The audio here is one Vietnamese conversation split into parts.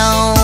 dằm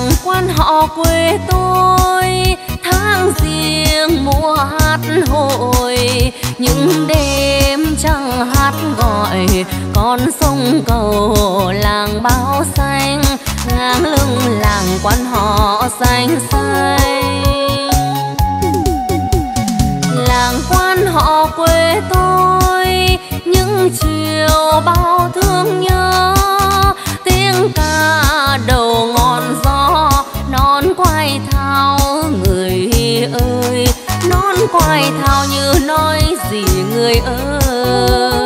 làng quan họ quê tôi, tháng riêng mùa hát hội, những đêm trăng hát gọi con sông cầu làng bao xanh, ngang lưng làng quan họ xanh xanh. Làng quan họ quê tôi, những chiều bao thương nhớ, tiếng ca đầu ngọn gió non quay thao người ơi, non quay thao như nói gì người ơi.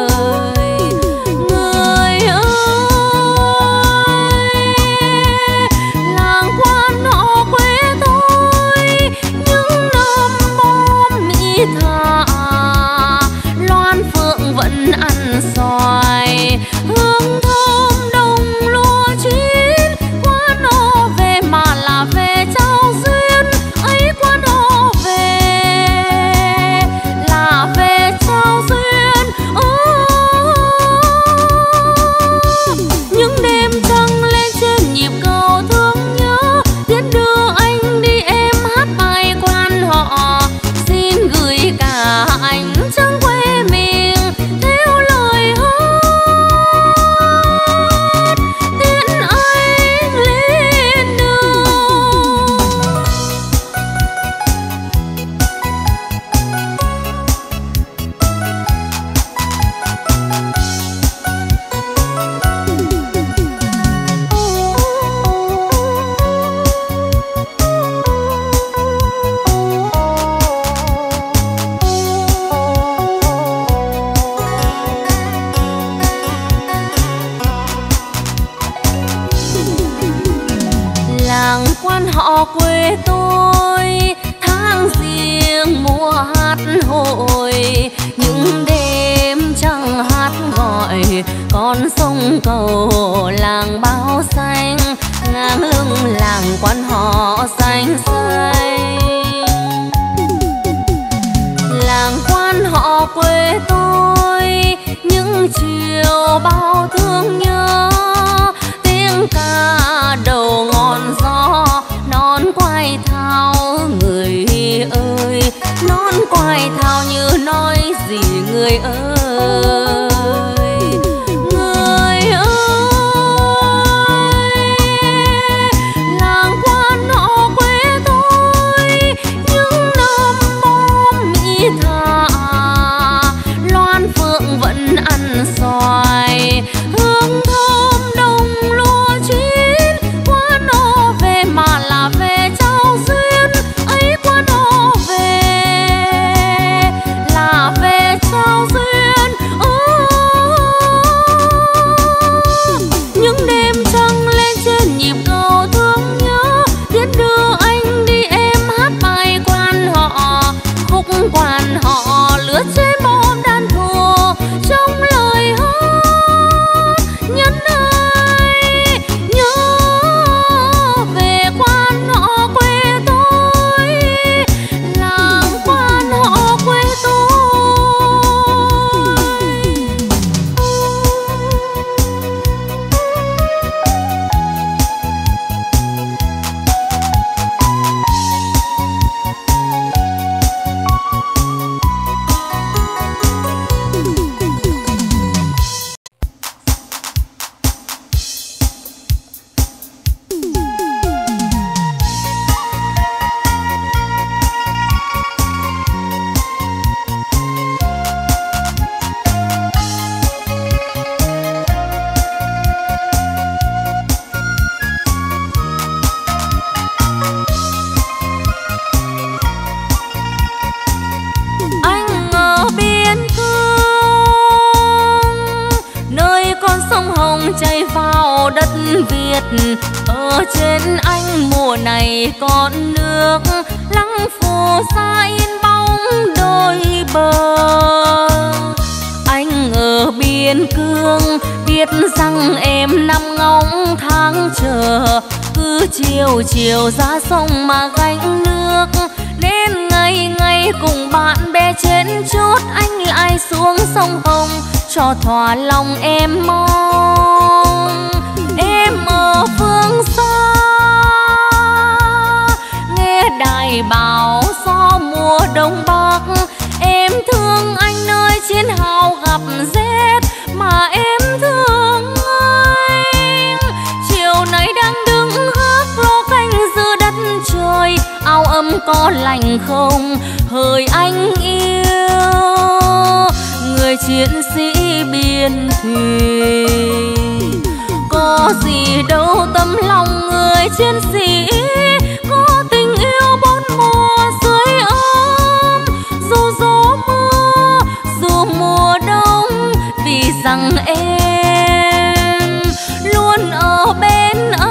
Thỏa lòng em mong em ở phương xa có lành không hỡi anh yêu, người chiến sĩ biên thùy. Có gì đâu tấm lòng người chiến sĩ, có tình yêu bốn mùa dưới ấm. Dù gió mưa, dù mùa đông, vì rằng em luôn ở bên anh.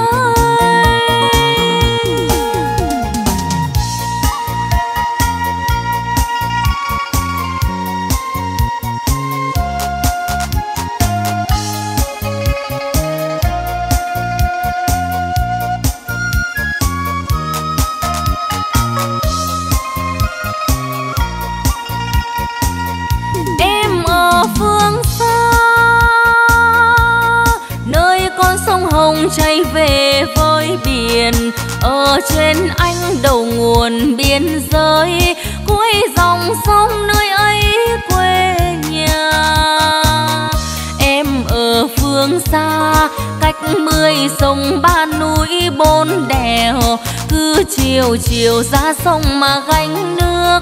Cháy về với biển ở trên anh đầu nguồn biên giới, cuối dòng sông nơi ấy quê nhà. Em ở phương xa cách 10 sông 3 núi 4 đèo, cứ chiều chiều ra sông mà gánh nước,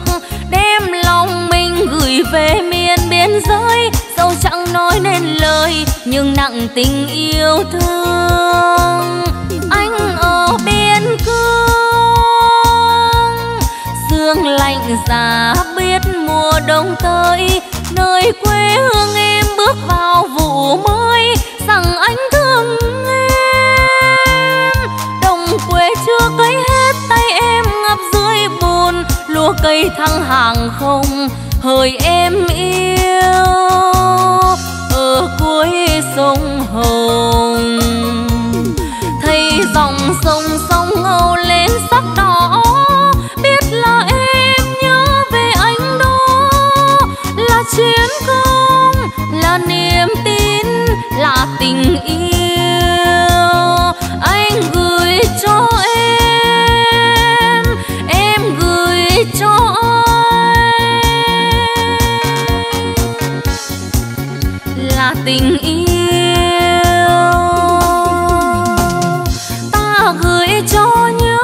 đem lòng mình gửi về miền biên giới. Dẫu chẳng nói nên lời nhưng nặng tình yêu thương. Anh ở biên cương, sương lạnh giá biết mùa đông tới, nơi quê hương em bước vào vụ mới. Rằng anh thương em, đồng quê chưa cấy hết, tay em ngập dưới bùn, lúa cây thăng hàng không hỡi em yêu. Ở cuối sông Hồng thấy dòng sông sông Ngâu lên sắc đỏ, biết là em nhớ về anh đó. Là chiến công, là niềm tin, là tình yêu anh gửi cho em, em gửi cho anh. Tình yêu ta gửi cho nhau.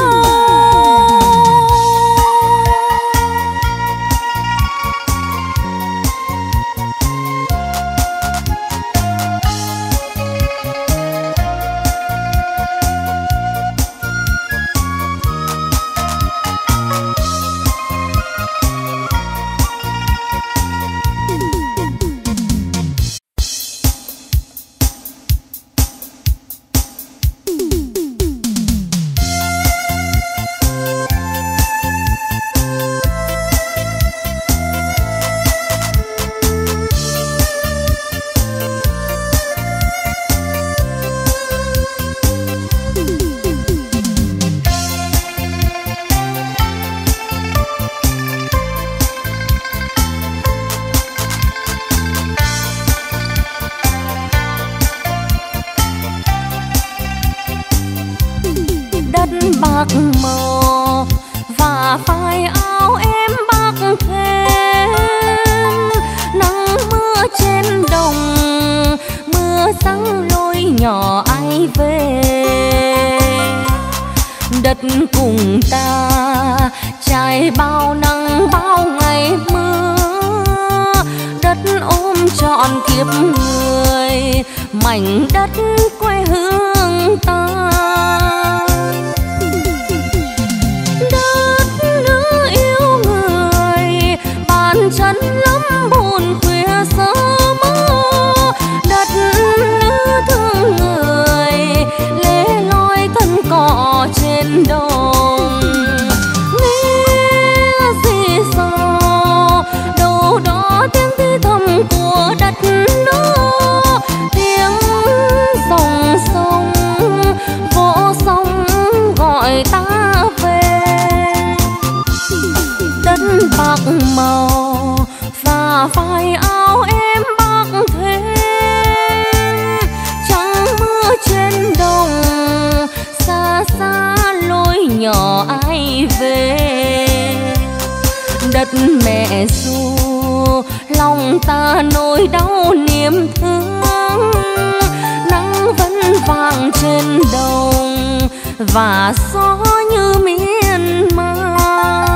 Và gió như miên man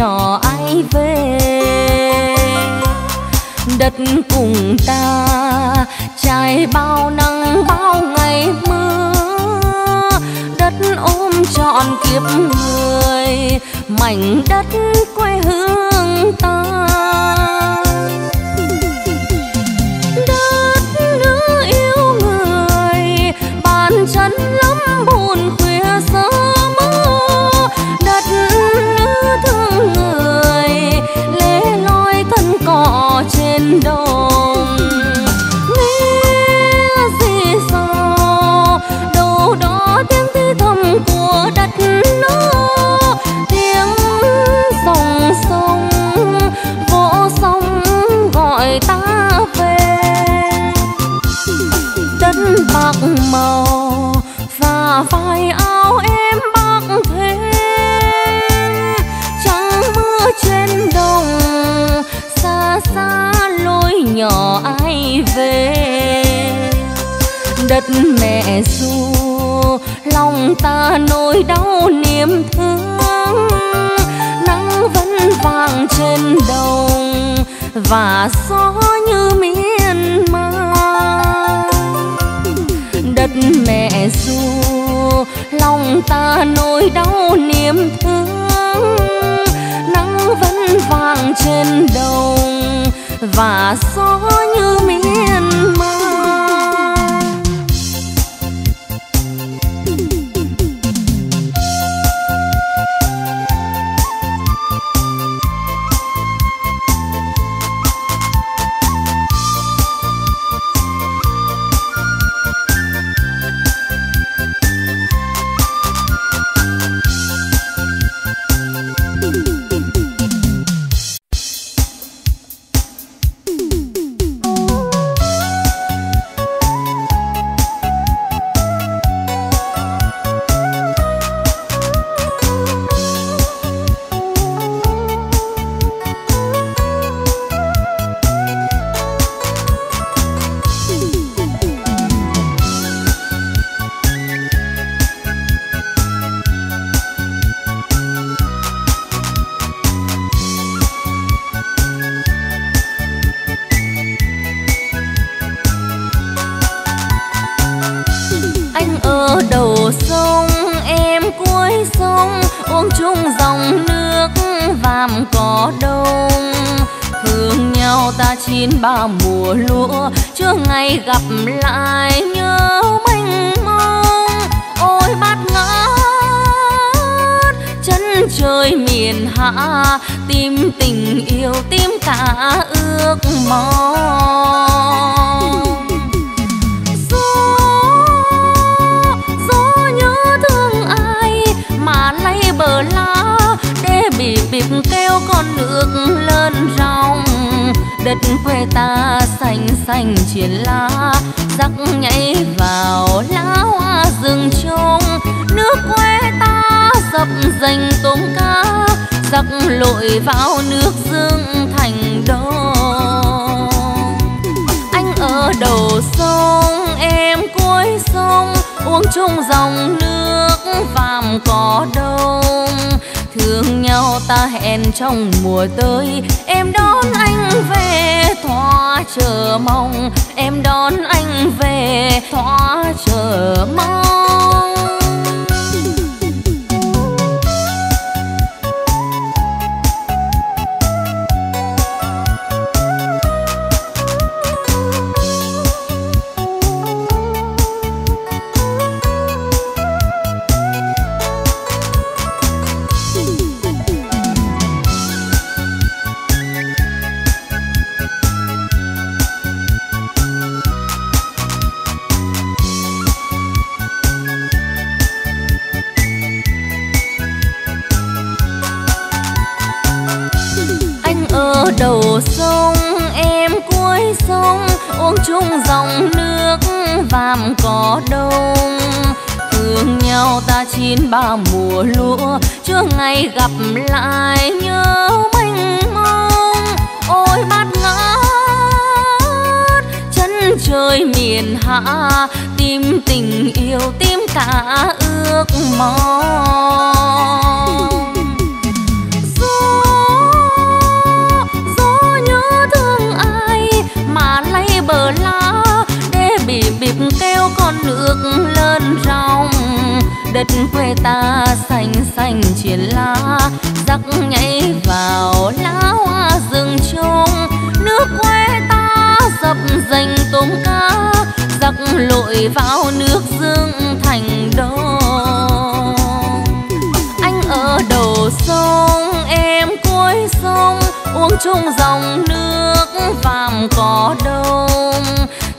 nhỏ ai về, đất cùng ta trải bao nắng bao ngày mưa, đất ôm trọn kiếp người mảnh đất quê hương ta. Đất nước yêu người bàn chân lắm buồn khuya sớm trên đồng, nghe gì sao đâu đó tiếng thi thầm của đất nước, tiếng dòng sông vỗ sóng gọi ta về. Đất bạc màu và vai áo em bạc thế, trắng mưa trên đồng xa xa lối nhỏ ai về. Đất mẹ ru lòng ta nỗi đau niềm thương, nắng vẫn vàng trên đồng và gió như miên man. Đất mẹ ru lòng ta nỗi đau niềm thương, nắng vẫn vàng trên đồng và gió như miên man. Ba mùa lúa chưa ngày gặp lại nhớ mênh mông, ôi bát ngát chân trời miền hạ, tìm tình yêu tìm cả ước mong. Gió nhớ thương ai mà lấy bờ lá để bịp kêu con nước lên ròng. Đất quê ta xanh xanh triển lá, rắc nhảy vào lá hoa rừng trông. Nước quê ta dập dành tôm cá, rắc lội vào nước Dương thành đông. Anh ở đầu sông, em cuối sông, uống chung dòng nước vàm cỏ đông. Thương nhau ta hẹn trong mùa tới, em đón anh về thoa chờ mong, em đón anh về thoa chờ mong. Đầu sông em cuối sông, uống chung dòng nước vàm cỏ đông. Thương nhau ta chín ba mùa lúa chưa ngày gặp lại nhớ mênh mông, ôi bát ngát chân trời miền hạ, tìm tình yêu tìm cả ước mong. Gió đất quê ta xanh xanh triển lá, giặc nhảy vào lá hoa rừng trông. Nước quê ta dập dành tôm cá, giặc lội vào nước Dương thành Đông. Anh ở đầu sông, em cuối sông, uống chung dòng nước vàm cỏ đông.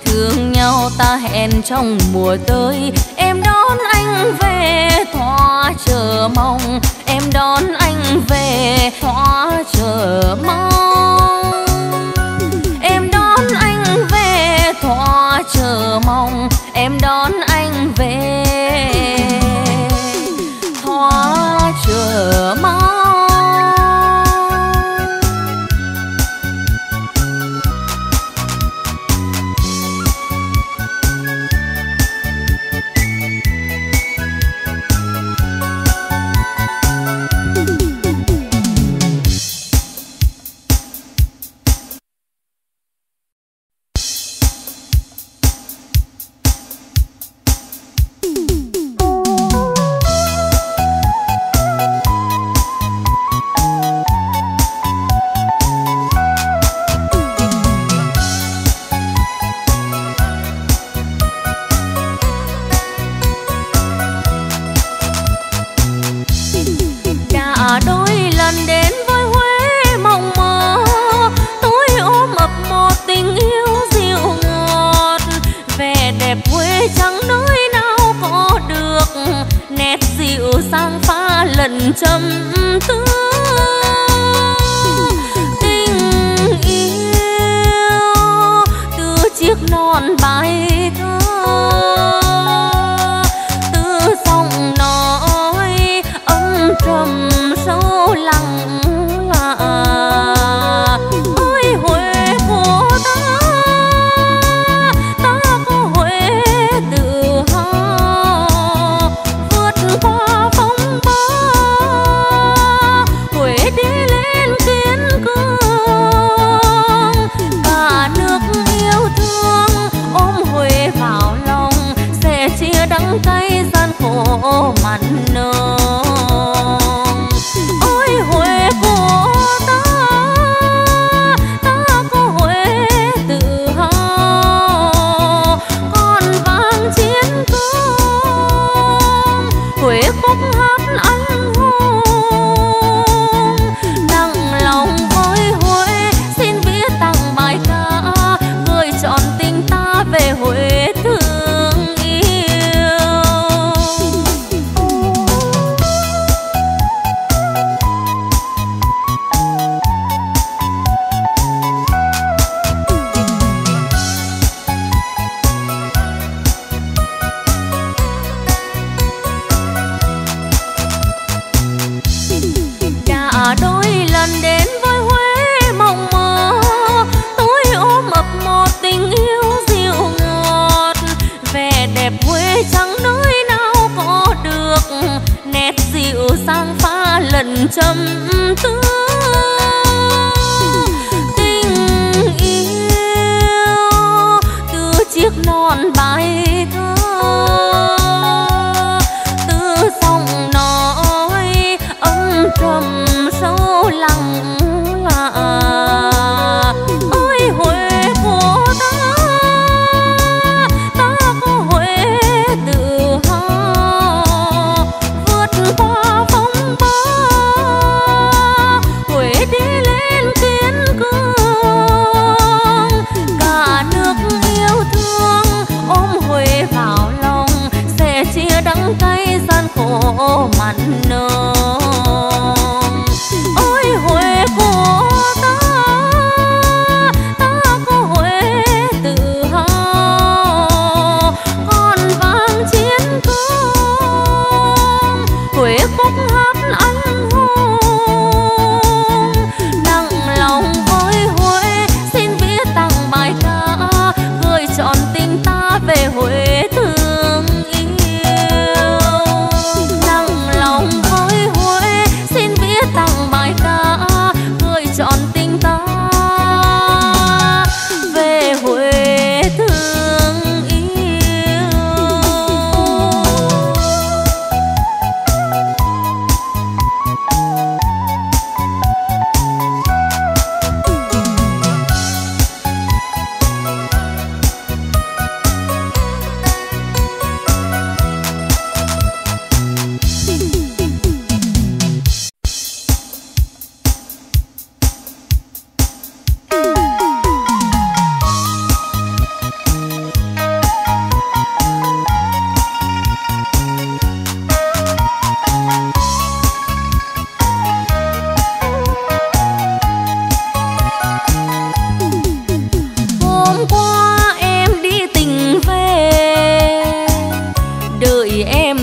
Thương nhau ta hẹn trong mùa tới, em đón anh về thoa chờ mong. Em đón anh về thoa chờ mong. Em đón anh về thoa chờ mong. Em đón anh về thoa chờ mong.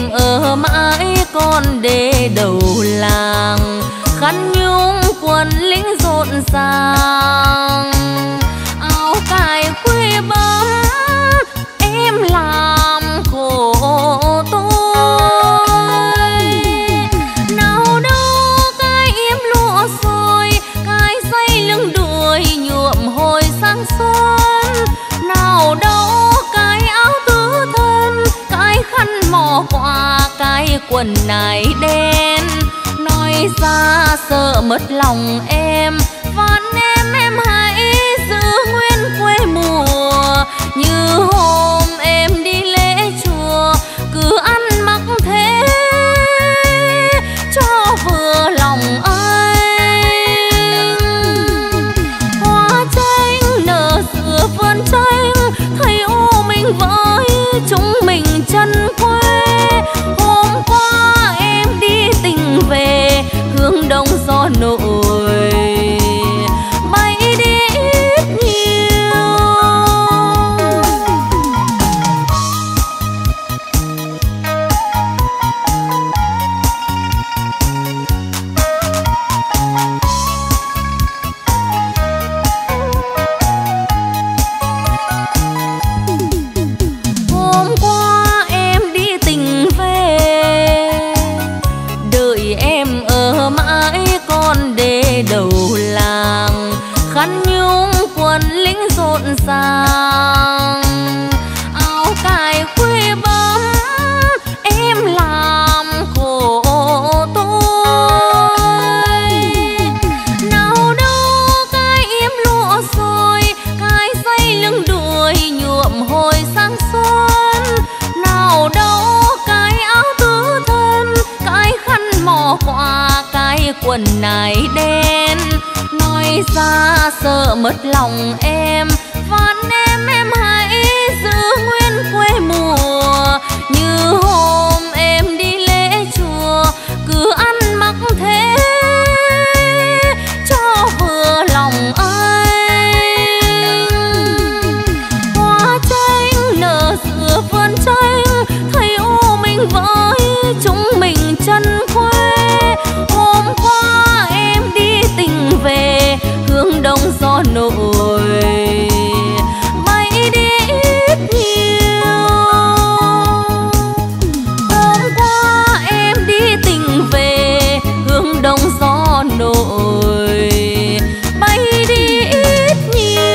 mình ở mãi con đê đầu làng, khăn nhung quần lính rộn ràng, áo cài quê bám em làm khổ tôi. Nào đâu cái yếm lụa rồi, cái dây lưng đuôi nhuộm hồi sáng xuân. Nào đâu cái áo tứ thân, cái khăn mò quà, cái quần nải đen. Nói ra sợ mất lòng em, vạn em hãy giữ nguyên quê mùa. Như hôm em đi lễ chùa, cứ ăn mặc thế cho vừa lòng anh. Hoa tranh nở giữa vườn tranh, thấy u mình với chúng mình chân quê. Hôm qua em đi tình về, hướng đông gió nổi bay đi ít nhiều. Hôm qua em đi tình về, đợi em ở mãi con đê đầu làng, khăn nhung quần lính rộn ràng, áo cài quê bám em làm khổ tôi. Nào đâu cái yếm lụa rồi, cái dây lưng đuôi nhuộm hồi sáng xuân. Nào đâu cái áo tứ thân, cái khăn mò quà, cái quần nải đen. Nói ra sợ mất lòng em, vạn em hãy giữ nguyên quê mùa. Như hôm em đi lễ chùa, cứ ăn mặc thế cho vừa lòng anh. Hoa tranh nở giữa vườn tranh, thấy u mình với chúng mình chân quê. Hôm qua em đi tình về, hướng đông gió nổi bay đi ít nhiều. Hôm qua em đi tình về, hướng đông gió nổi bay đi ít nhiều.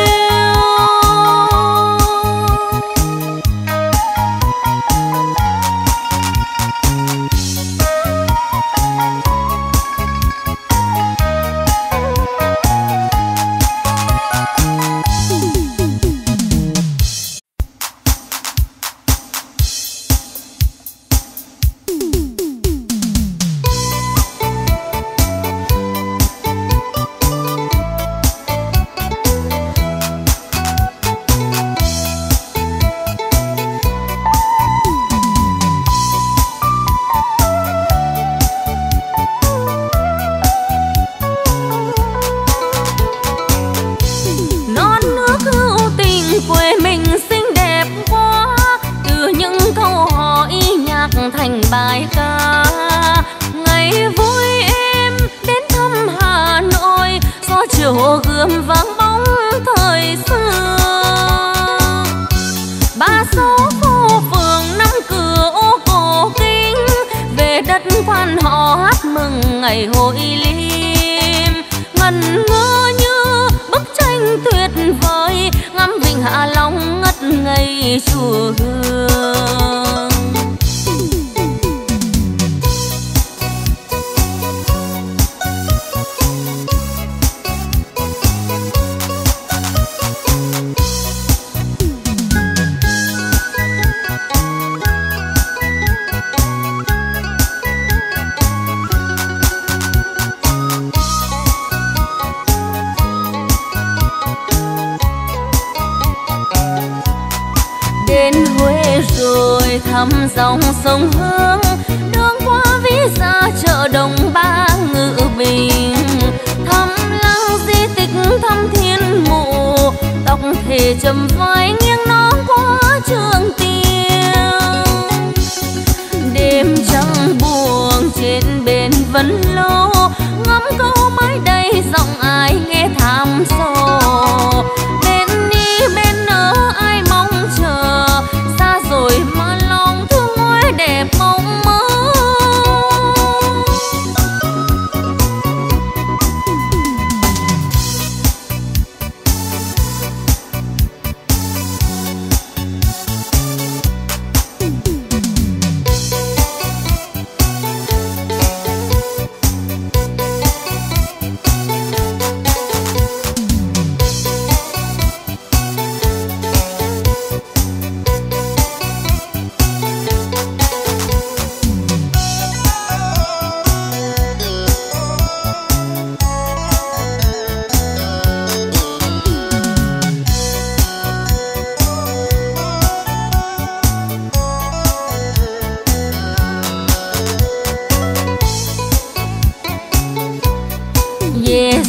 Thành bài ca ngày vui em đến thăm Hà Nội, gió chiều Hồ Gươm vắng bóng thời xưa. Ba số phố phường năm cửa ô cổ kính, về đất quan họ hát mừng ngày hội lim. Ngẩn ngơ như bức tranh tuyệt vời, ngắm vịnh Hạ Long ngất ngây chùa Hương. Rồi thăm dòng sông Hương, đường qua Ví Gia chợ Đồng Ba Ngự Bình, thăm lăng di tích thăm Thiên Mụ, tóc thề trầm vai nghiêng nó qua Trường Tiên. Đêm vẫn lô ngắm câu mới đây giọng ai nghe thảm sầu. Bên đi bên nỡ ai mong chờ xa rồi mà lòng thương mối đẹp mong mơ.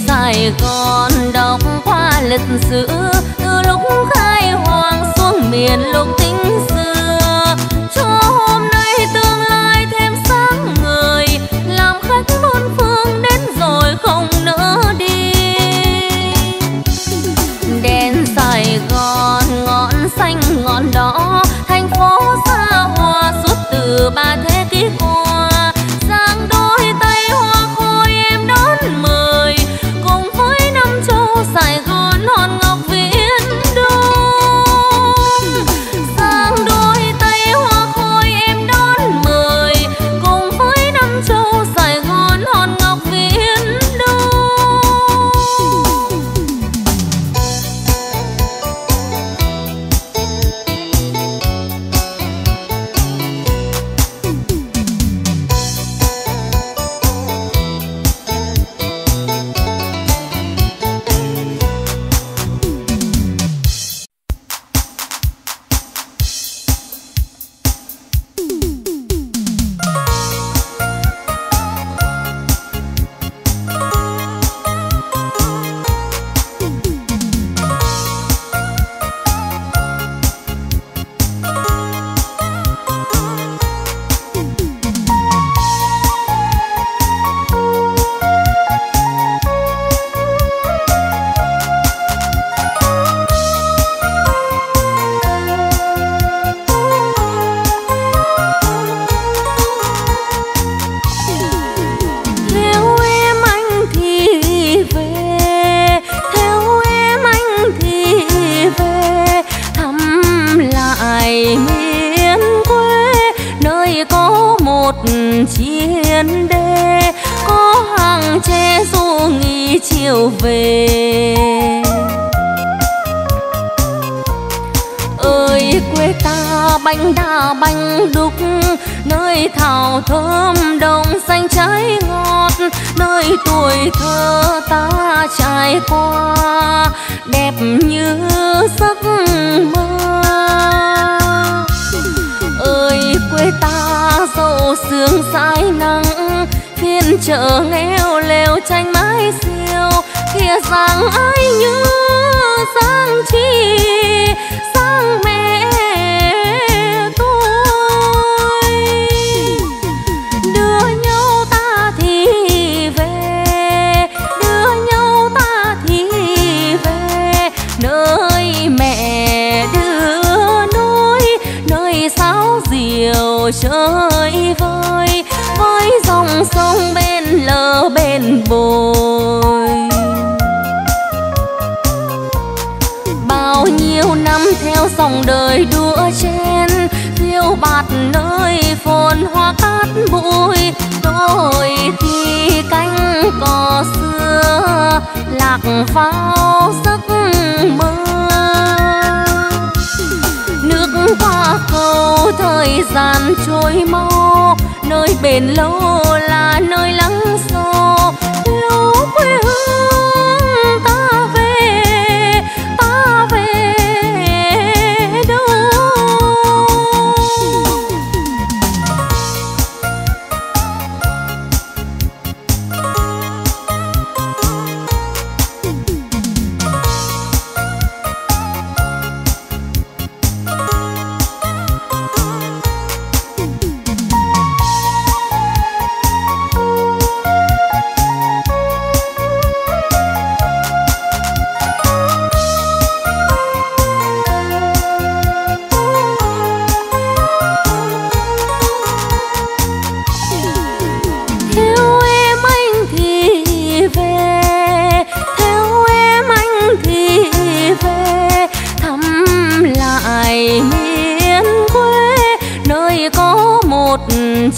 Sài Gòn đọc qua lịch sử từ lúc khai hoang xuống miền lục tính xưa, cho hôm nay tương lai thêm sáng người làm khách bốn phương đến rồi không nỡ đi. Đèn Sài Gòn ngọn xanh ngọn đỏ, thành phố xa hoa suốt từ 3 thế kỷ qua. Sài Gòn hòn ngọc viễn đông, sang đôi tay hoa khôi em đón mời cùng với năm châu Sài Gòn hòn ngọc viễn đông. Chiến đê có hàng tre du nghi chiều về. Ơi quê ta bánh đa bánh đúc, nơi thảo thơm đồng xanh trái ngọt, nơi tuổi thơ ta trải qua đẹp như giấc mơ. Ơi quê ta dẫu sương dãi nắng, phiên chợ nghèo lều tranh mái xiêu, kia rằng ai như sang chi sang mẹ tôi. Đưa nhau ta thì về, đưa nhau ta thì về nơi mẹ đưa núi, nơi sáo diều chơi vơi với dòng sông bên lờ bên bồi. Bao nhiêu năm theo dòng đời đua chen, diêu bạt nơi phồn hoa cát bụi, đôi thì cánh cò xưa lạc vào giấc mơ. Nước qua cầu thời gian trôi mau, nơi bền lâu là nơi lắng sâu. Yêu quê hương ta về đâu?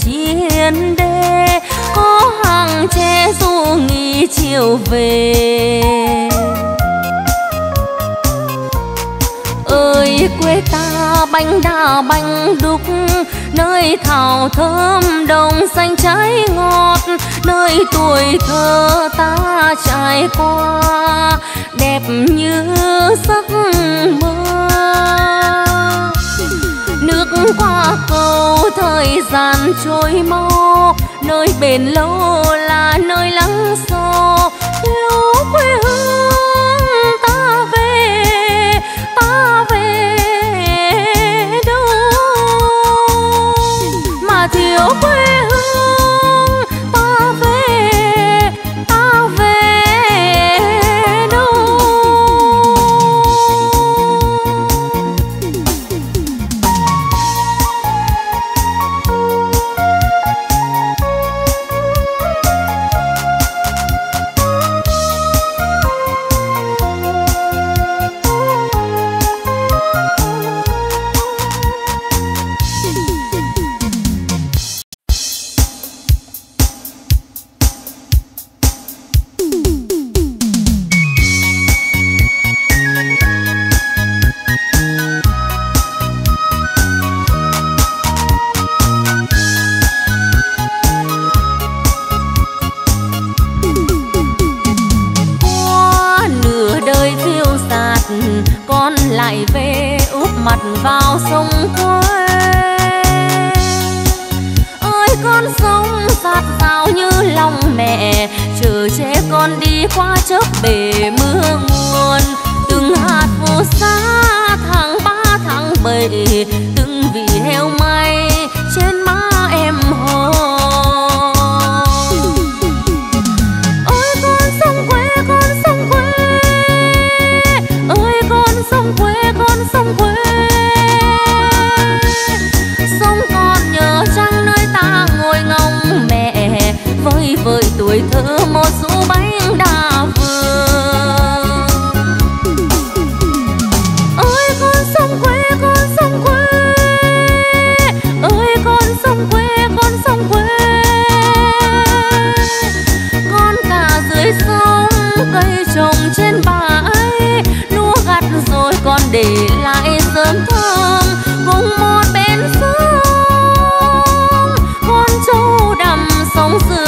chiến đê có hàng tre du nghỉ chiều về. Ơi quê ta bánh đa bánh đúc, nơi thảo thơm đồng xanh trái ngọt, nơi tuổi thơ ta trải qua đẹp như giấc mơ. Nước qua cầu thời gian trôi mau, nơi bền lâu là nơi lắng sâu. Lũ quê hương ta về đâu mà thiếu quê hương, ta về đâu. Vào sông quê ơi, con sông dạt dào như lòng mẹ, chờ che con đi qua chớp bể mưa nguồn. Từng hạt phù sa tháng ba tháng bảy, từng vị heo may trên má em hồ. Ôi con sông quê, con sông quê, ơi con sông quê, con sông quê. Với tuổi thơ một số bánh đa vương. Ơi con sông quê, con sông quê, ơi con sông quê, con sông quê. Con cả dưới sông cây trồng trên bãi, lúa gặt rồi con để lại sớm thơm cùng một bên sông. Con trâu đầm sông dưới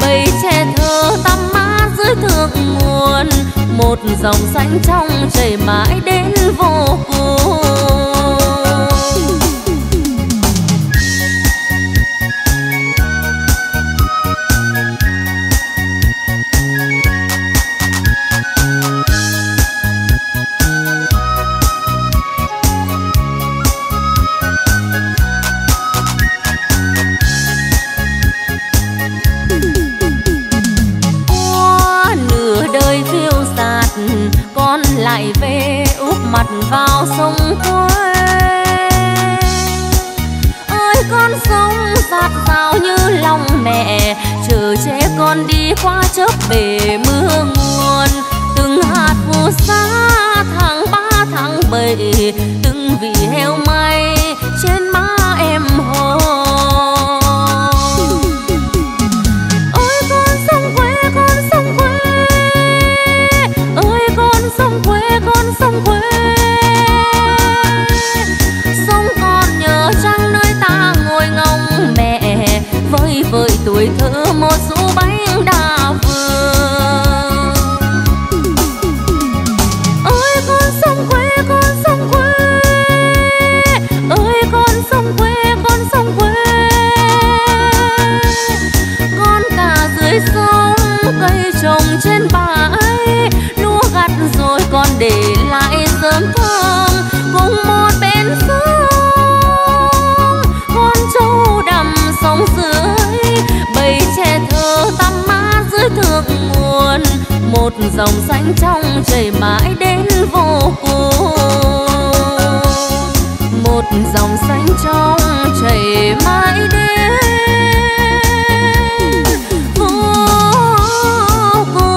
bầy trẻ thơ tắm má dưới thượng nguồn, một dòng xanh trong chảy mãi đến vô cùng. Lại về úp mặt vào sông quê ơi, con sông dạt dào như lòng mẹ, chờ che con đi qua chớp bể mưa nguồn. Từng hạt phù sa tháng ba tháng bảy, từng vị heo may trên má em hồ. Ôi con sông quê, con sông quê, ơi con sông quê, con sông quê. Sông còn nhớ chăng nơi ta ngồi ngóng mẹ, với tuổi thơ một số bánh đa vương. Ôi con sông quê, con sông quê, ơi con sông quê, con sông quê. Con cả dưới sông cây trồng trên bãi, gặt rồi con để lại sớm thơm cùng một bên sông. Con trâu đầm sông dưới bầy trẻ thơ tắm má dưới thượng nguồn, một dòng xanh trong chảy mãi đến vô cùng, một dòng xanh trong chảy mãi đến vô cùng.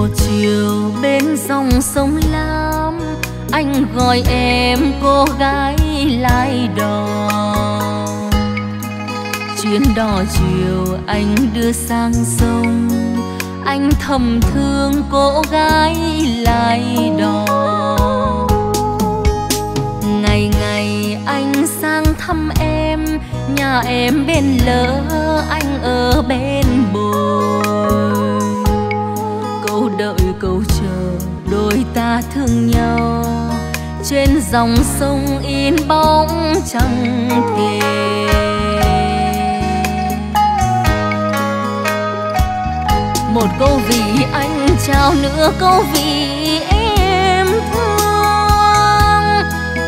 mùa chiều bên dòng sông Lam, anh gọi em cô gái lái đò. Chuyến đò chiều anh đưa sang sông, anh thầm thương cô gái lái đò. Ngày ngày anh sang thăm em, nhà em bên Lỡ, anh ở bên Bồi. Câu đợi câu chờ đôi ta thương nhau, trên dòng sông in bóng trăng kề. Một câu vì anh trao nửa câu vì em thương.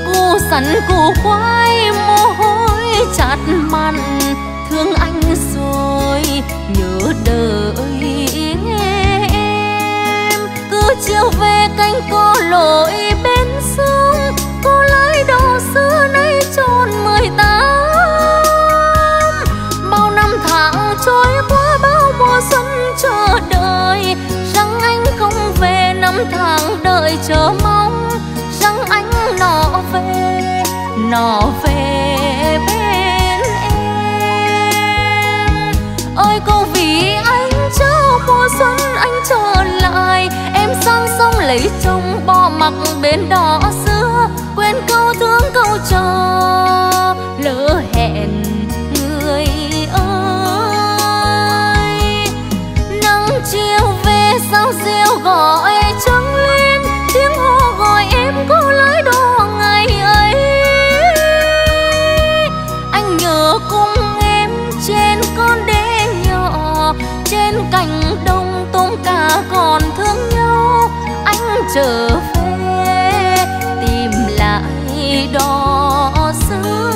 Cô sắn cô khoai mồ hôi chát mặn, thương anh rồi nhớ đợi em. Cứ chiều về cánh cô lội bên sông, cô lái đò xưa nay tròn 18. Bao năm tháng trôi qua, bao mùa xuân chờ đợi, rằng anh không về. Năm tháng đợi chờ mong, rằng anh nó về bên em. Ôi cô vì anh trao mùa xuân anh trở lại, em sang sông lấy chồng bỏ mặc bên đò xưa, quên câu thương câu chờ lỡ hẹn. Chiều về sao diều gọi trắng lên, tiếng hò gọi em cô lái đò ngày ấy. Anh nhớ cùng em trên con đê nhỏ, trên cành đông tôm cá còn thương nhau. Anh trở về tìm lại đò xưa.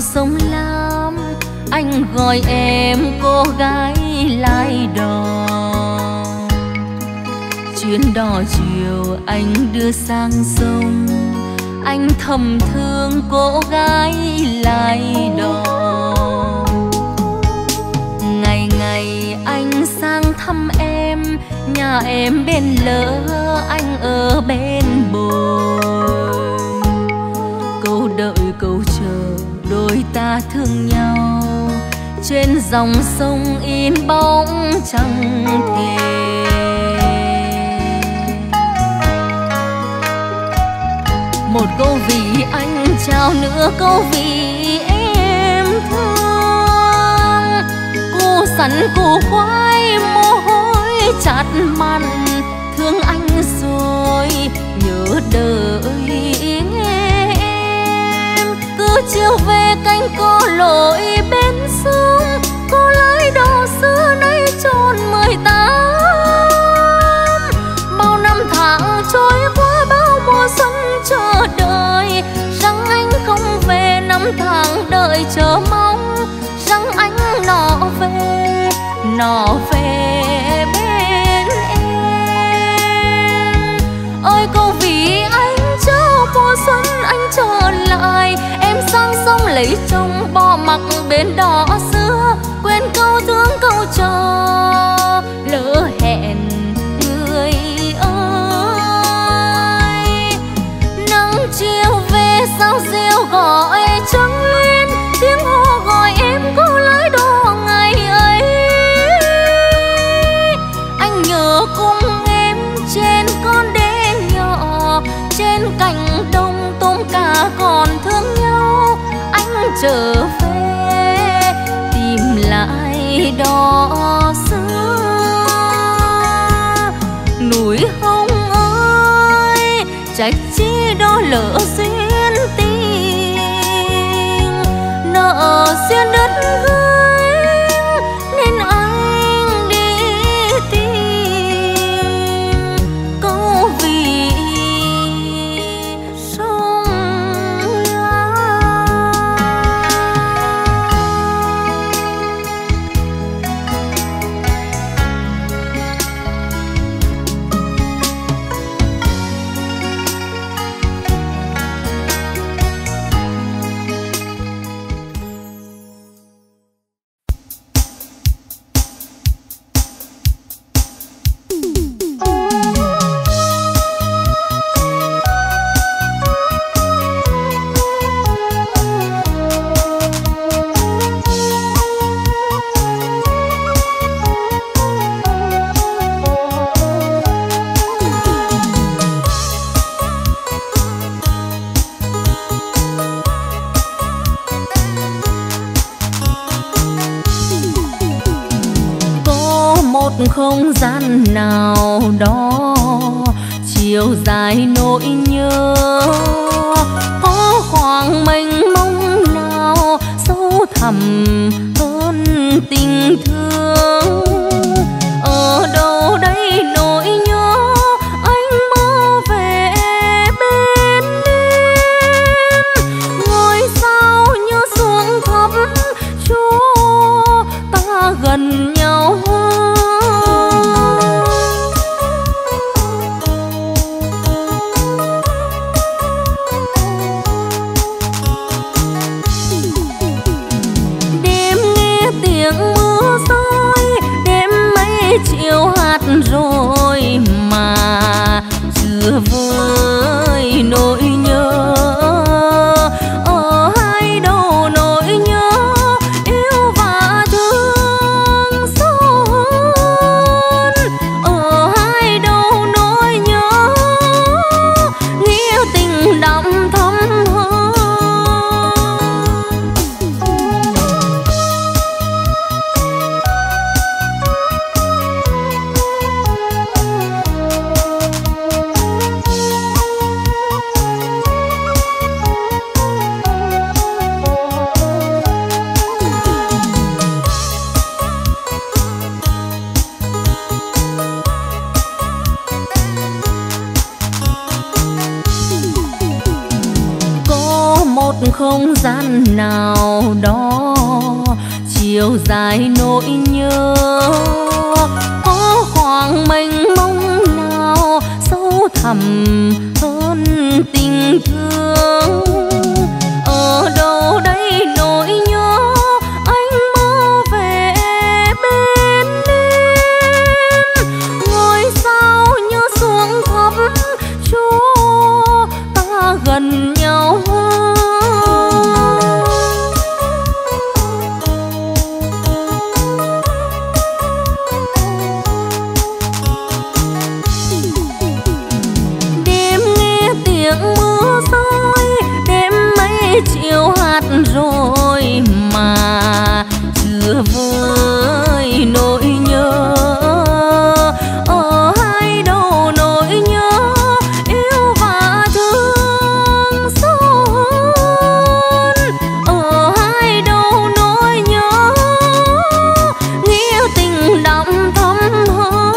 Sông Lam, anh gọi em cô gái lái đò. Chuyến đò chiều anh đưa sang sông, anh thầm thương cô gái lái đò. Ngày ngày anh sang thăm em, nhà em bên Lỡ, anh ở bên Bồi. Câu đợi câu chờ đôi ta thương nhau, trên dòng sông in bóng trăng kề. Một câu vì anh trao nửa câu vì em thương. Cô sắn cô khoai mồ hôi chát mặn, thương anh rồi nhớ đợi em. Chiều về cánh cô lội bên sông, cô lái đò xưa nay tròn 18. Bao năm tháng trôi qua, bao mùa xuân chờ đợi, rằng anh không về. Năm tháng đợi chờ mong, rằng anh nó về bên em. Ôi cô vì anh trao mùa xuân anh trở lại, em sang sông lấy chồng bỏ mặc bên đò xưa, quên câu thương câu chờ lỡ hẹn. Người ơi, nắng chiều về sao diều gọi trắng lên, tiếng hò gọi em cô lái đò ngày ấy. Anh nhớ cùng em trên con đê nhỏ, trên cành đông tôm cá còn thương nhau. Anh trở về tìm lại đò xưa. Núi Hồng ơi, trách chi đó lỡ duyên tình nợ duyên đất hương nên anh đi tìm câu vì sông La. Không gian nào đó chiều dài nỗi nhớ, có khoảng mênh mông nào sâu thẳm hơn tình thương. Ở đâu đây nỗi nhớ anh mơ về bên em, ngôi sao như xuống thắm Chúa ta gần nhau hơn. Rồi mà chưa vơi nỗi nhớ, ở hai đầu nỗi nhớ yêu và thương sâu hơn. Ở hai đầu nỗi nhớ nghĩa tình đậm thắm hơn. Không gian nào đó chiều dài nỗi nhớ, có khoảng mênh mông nào sâu thẳm hơn tình thương. Ở đâu đây nỗi nhớ anh mơ về bên em, ngôi sao như xuống thắm Chúa ta gần nhau hơn. Chiều hát rồi mà chưa vơi nỗi nhớ, ở hai đầu nỗi nhớ yêu và thương sâu hơn. Ở hai đầu nỗi nhớ nghĩa tình đậm thắm hơn.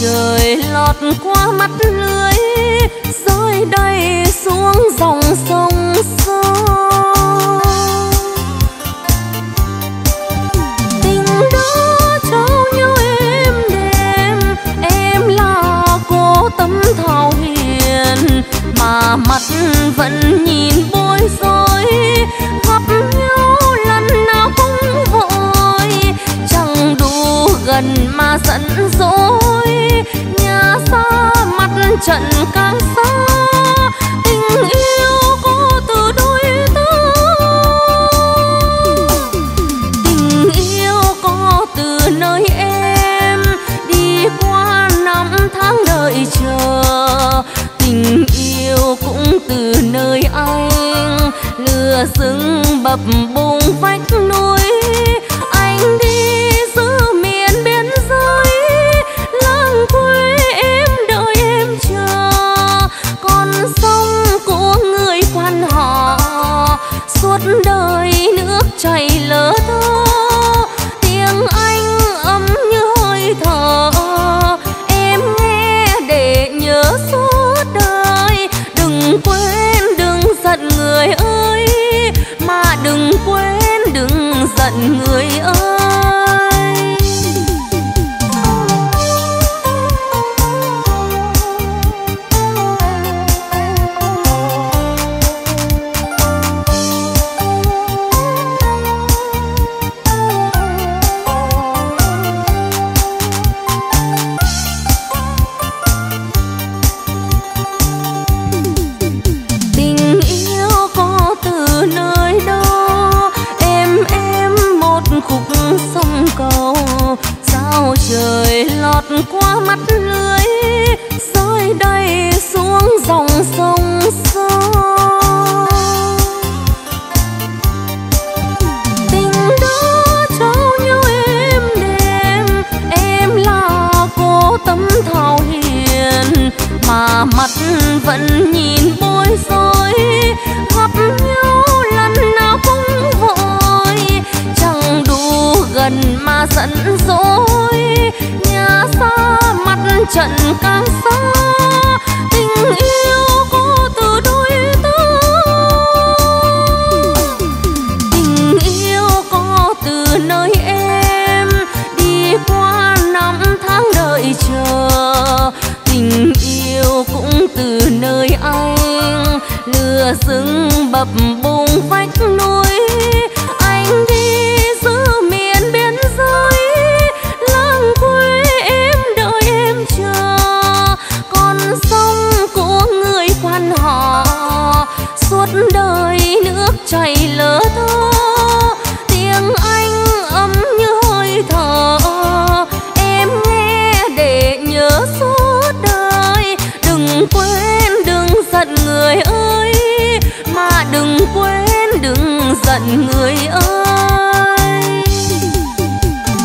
Trời đời lọt qua mắt lưới, rơi đầy xuống dòng sông sâu. Tình đó trao nhau êm đềm, em là cô tấm thảo hiền, mà mắt vẫn nhìn bối rối. Gặp nhau lần nào cũng vội, chẳng đủ gần mà giận dỗi. Nhà xa mặt trận càng xa, tình yêu cô từ đôi ta. Tình yêu cô từ nơi em đi qua năm tháng đợi chờ. Tình yêu cũng từ nơi anh lừa dưng bập bùng vách núi. Anh đi giữ miền biên giới, làng quê em đợi em chờ. Con sông của người quan họ, suốt đời nước chảy lỡ thơ. Tiếng anh ấm như hơi thở, em nghe để nhớ suốt đời. Đừng quên đừng giận người ơi, mà đừng quên đừng giận người ơi. Tình yêu có từ nơi đó, em một khúc sông cầu. Sao trời lọt qua mắt lưới, rơi đầy xuống dòng sông sâu. Tình đó trao nhau êm đềm, em là cô tấm thảo hiền, mà mắt vẫn nhìn bối rối. Gặp nhau lần nào cũng vội, chẳng đủ gần mà giận dỗi. Nhà xa mặt trận càng xa, tình yêu cô từ đôi ta. Tình yêu cô từ nơi em đi qua năm tháng đợi chờ. Tình yêu cũng từ nơi anh lừa dưng bập bùng vách núi. Anh đi giữ miền biên giới, làng quê em đợi em chờ. Con sông của người quan họ, suốt đời nước chảy lỡ thơ. Tiếng anh ấm như hơi thở, em nghe để nhớ suốt đời. Đừng quên đừng giận người ơi, mà đừng quên đừng giận người ơi.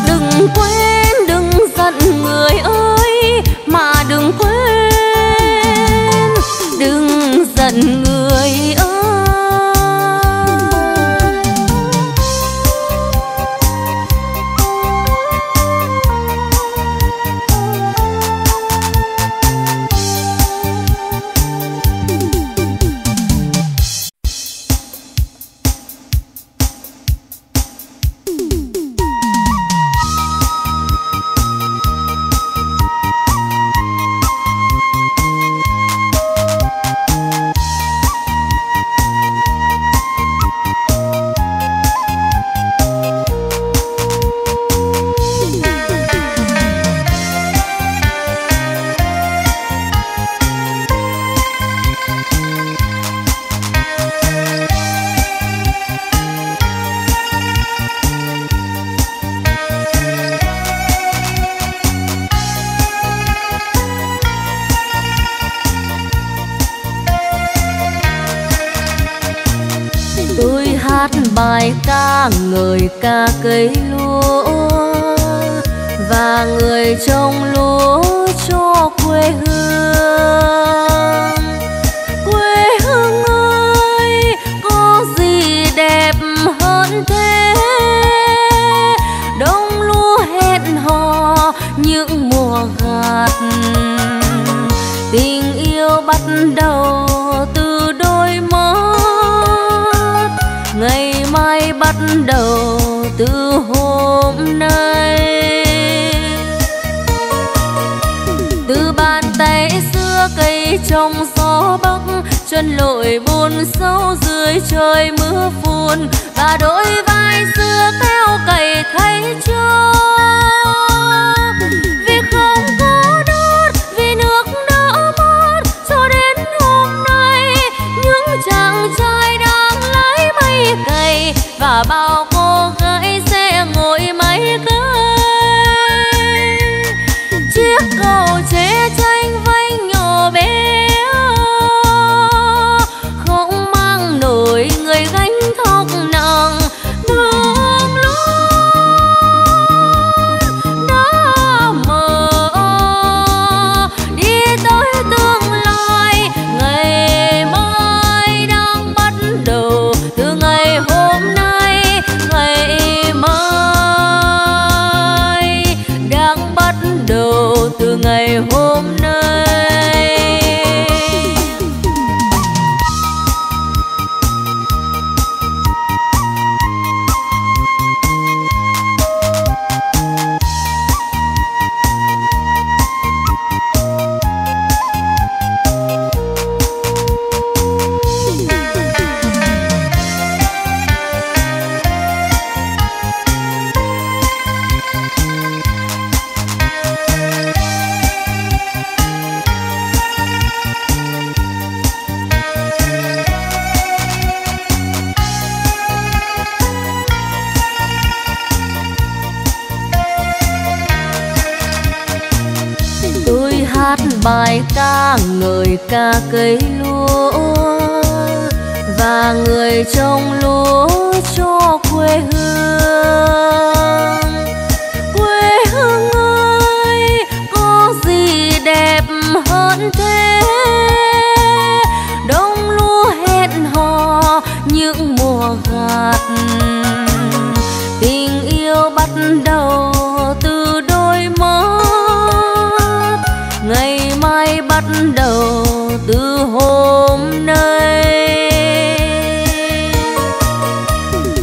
Đừng quên đừng giận người ơi, mà đừng quên đừng giận người ơi. Bài ca người ca cây lúa và người trồng lúa cho quê hương ơi. Có gì đẹp hơn thế, đông lúa hẹn hò những mùa gặt. đầu từ đôi mắt, ngày mai bắt đầu từ hôm nay. Từ bàn tay xưa cây trong gió bắc, chân lội buồn sâu dưới trời mưa phùn, và đôi vai xưa theo cày thấy cho. Vì không có đốt, vì nước đã mất, cho đến hôm nay những chàng trai đang lái máy cày, và bao cô gái sẽ ngồi máy cày. Chiếc cầu chế tranh vanh nhỏ bé, không mang nổi người gánh thóc nặng. Đường luôn đã mở đi tới tương lai, ngày mai đang bắt đầu từ ngày hôm nay. Ngày mai đang bắt đầu từ ngày hôm nay. Bài ca người ca cấy lúa và người trồng lúa cho quê hương ơi, có gì đẹp hơn thế. Đông lúa hẹn hò những mùa gặt, tình yêu bắt đầu từ đôi mắt, ngày mai bắt đầu từ hôm nay.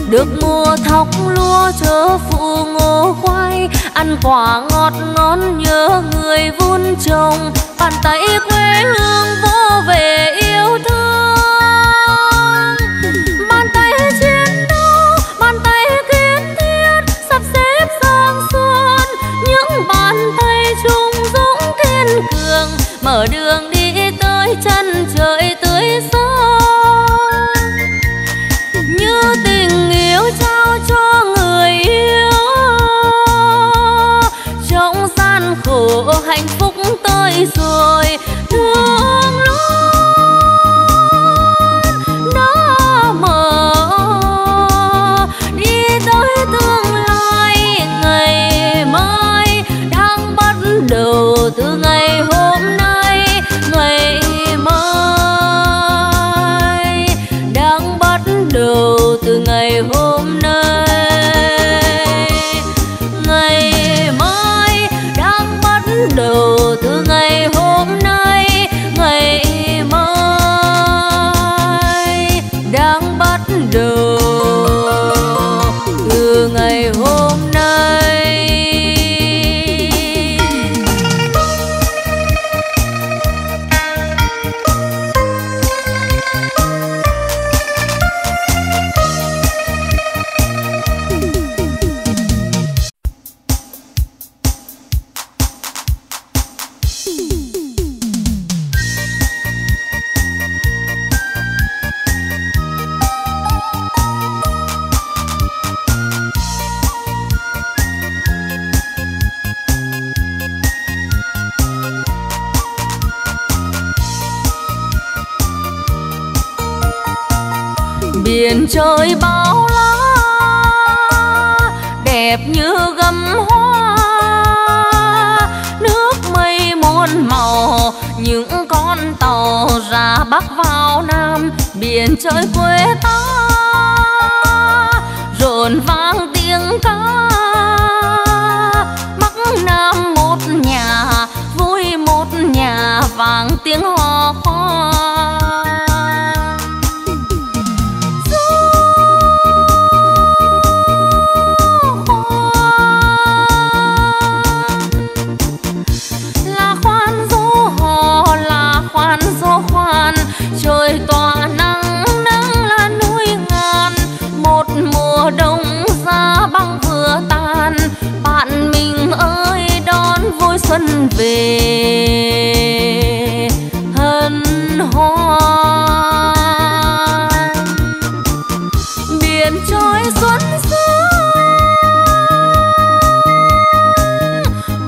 Được mùa thóc lúa chớ phụ ngô khoai, ăn quả ngọt ngon nhớ người vun trồng, bàn tay quê hương vô về yêu thương. Bàn tay chiến đấu, bàn tay kiến thiết, sắp xếp sang xuân, những bàn tay chung dũng kiên cường, mở đường đi tới chân trời tươi sáng. Như tình yêu trao cho người yêu, trong gian khổ hạnh phúc tới rồi. Thương luôn đã mở đi tới tương lai, ngày mai đang bắt đầu từ ngày hôm nay. Ngày mai đang bắt đầu từ ngày hôm nay. Ngày mai đang bắt đầu từ ngày hôm nay. Ngày mai đang bắt đầu từ ngày hôm nay. Biển trời bao la đẹp như gấm hoa, nước mây muôn màu những con tàu ra bắc vào nam. Biển trời quê ta rộn vang tiếng ca, bắc nam một nhà vui một nhà, vang tiếng hò khoa. về hân hoan. Biển trôi xuân xưa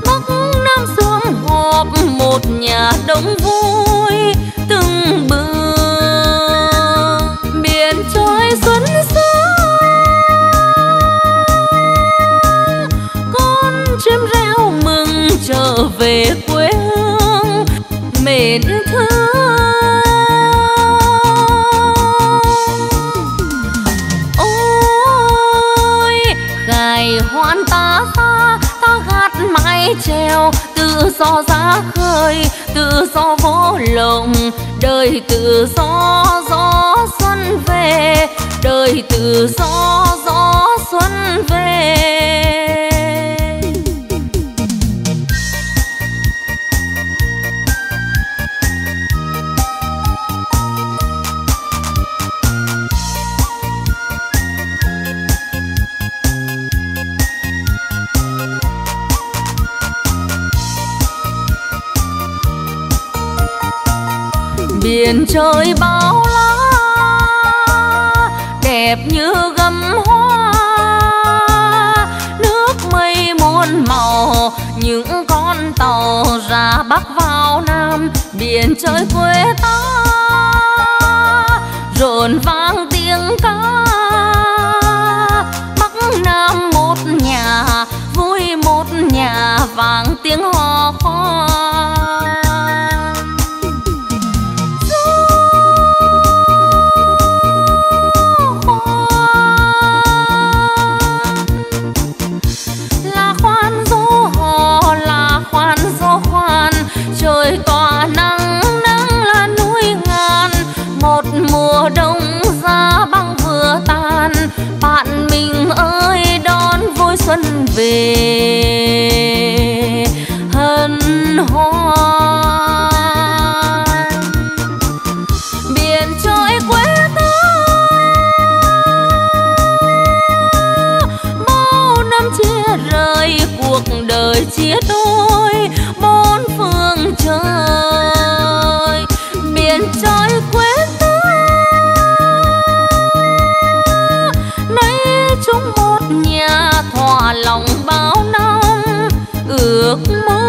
Bắc Nam xuống họp một nhà đông vui từng bữa. Biển trôi xuân xưa con chim reo mừng trở về quê hương mến thương. Ôi khải hoan ta gạt mái treo, tự do ra khơi, tự do vô lộng. Đời tự do gió xuân về, đời tự do gió xuân về. Biển trời bao la đẹp như gấm hoa, nước mây muôn màu những con tàu ra Bắc vào Nam. Biển trời quê ta rộn vang tiếng ca, Bắc Nam một nhà vui một nhà vang tiếng hò khoan. Trời tỏa nắng, nắng là núi ngàn. Một mùa đông giá băng vừa tan, bạn mình ơi đón vui xuân về hân hoan. Biển trời quê ta bao năm chia rời, cuộc đời chia đôi bốn phương trời. Biển trời quê ta nay chúng một nhà, thỏa lòng bao năm ước mơ.